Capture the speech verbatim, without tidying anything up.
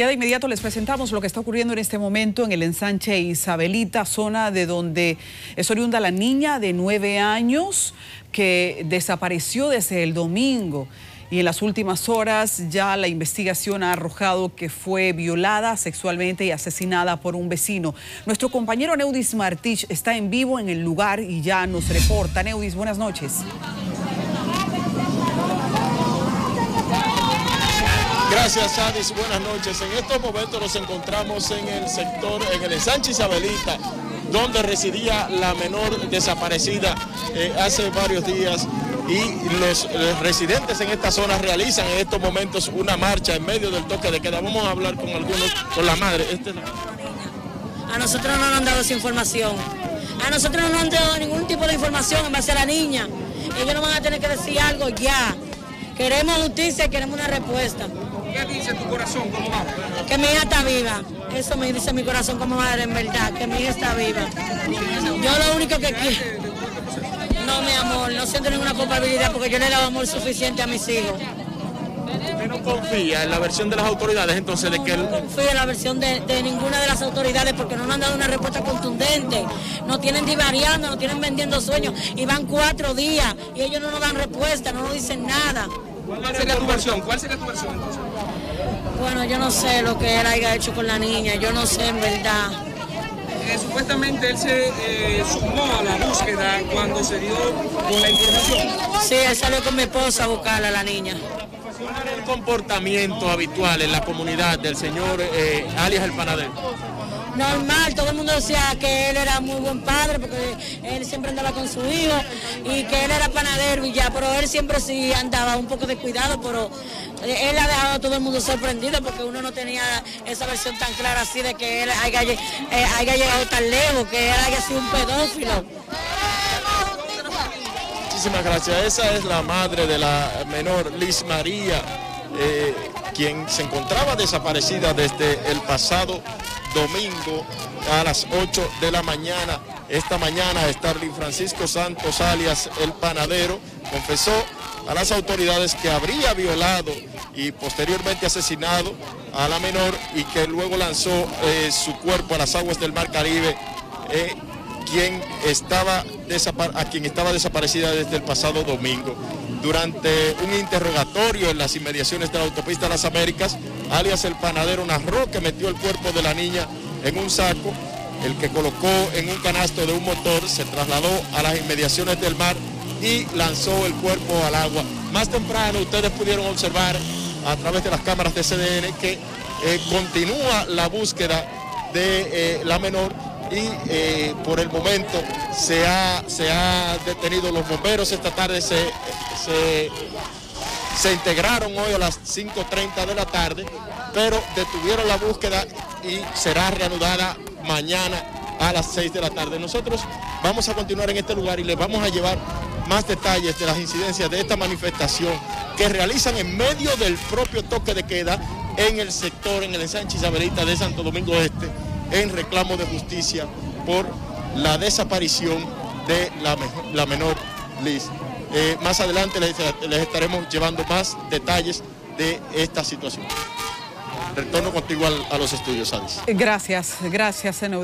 Ya de inmediato les presentamos lo que está ocurriendo en este momento en el ensanche Isabelita, zona de donde es oriunda la niña de nueve años que desapareció desde el domingo. Y en las últimas horas ya la investigación ha arrojado que fue violada sexualmente y asesinada por un vecino. Nuestro compañero Neudis Martich está en vivo en el lugar y ya nos reporta. Neudis, buenas noches. Gracias, Sadis. Buenas noches. En estos momentos nos encontramos en el sector, en el ensanche Isabelita, donde residía la menor desaparecida eh, hace varios días. Y los, los residentes en esta zona realizan en estos momentos una marcha en medio del toque de queda. Vamos a hablar con algunos, con la madre. Este es la... A nosotros no nos han dado esa información. A nosotros no nos han dado ningún tipo de información en base a la niña. Ellos no van a tener que decir algo ya. Queremos justicia, queremos una respuesta. ¿Qué dice tu corazón como madre? Que mi hija está viva. Eso me dice mi corazón como madre, en verdad, que mi hija está viva. Yo lo único que quiero... No, mi amor, no siento ninguna culpabilidad porque yo le he dado amor suficiente a mis hijos. ¿Usted no confía en la versión de las autoridades entonces de que...? No, no confío en la versión de, de ninguna de las autoridades porque no nos han dado una respuesta contundente. Nos tienen divariando, nos tienen vendiendo sueños y van cuatro días y ellos no nos dan respuesta, no nos dicen nada. ¿Cuál sería tu versión? ¿Cuál sería tu versión entonces? Bueno, yo no sé lo que él haya hecho con la niña, yo no sé en verdad. Eh, supuestamente él se eh, sumó a la búsqueda cuando se dio con la información. Sí, él salió con mi esposa a buscarla a la niña. ¿Cuál era el comportamiento habitual en la comunidad del señor eh, alias El Panadero? Normal, todo el mundo decía que él era muy buen padre porque él siempre andaba con su hijo y que él era panadero y ya, pero él siempre sí andaba un poco descuidado, pero él ha dejado a todo el mundo sorprendido porque uno no tenía esa versión tan clara así de que él haya, haya, haya llegado tan lejos, que él haya sido un pedófilo. Muchísimas gracias. Esa es la madre de la menor, Liz María, eh, quien se encontraba desaparecida desde el pasado domingo a las ocho de la mañana. Esta mañana Estarlin Francisco Santos, alias El Panadero, confesó a las autoridades que habría violado y posteriormente asesinado a la menor y que luego lanzó eh, su cuerpo a las aguas del Mar Caribe, eh, quien estaba a quien estaba desaparecida desde el pasado domingo. Durante un interrogatorio en las inmediaciones de la autopista Las Américas, alias El Panadero narró que metió el cuerpo de la niña en un saco, el que colocó en un canasto de un motor, se trasladó a las inmediaciones del mar y lanzó el cuerpo al agua. Más temprano ustedes pudieron observar a través de las cámaras de C D N que eh, continúa la búsqueda de eh, la menor y eh, por el momento se ha, se ha detenido. Los bomberos esta tarde se, se, se integraron hoy a las cinco treinta de la tarde, pero detuvieron la búsqueda y será reanudada mañana a las seis de la tarde. Nosotros vamos a continuar en este lugar y les vamos a llevar más detalles de las incidencias de esta manifestación que realizan en medio del propio toque de queda en el sector, en el ensanche Isabelita de Santo Domingo Este, en reclamo de justicia por la desaparición de la, la menor Liz. Eh, más adelante les, les estaremos llevando más detalles de esta situación. Retorno contigo al, a los estudios, Sadis. Gracias, gracias, Neudis.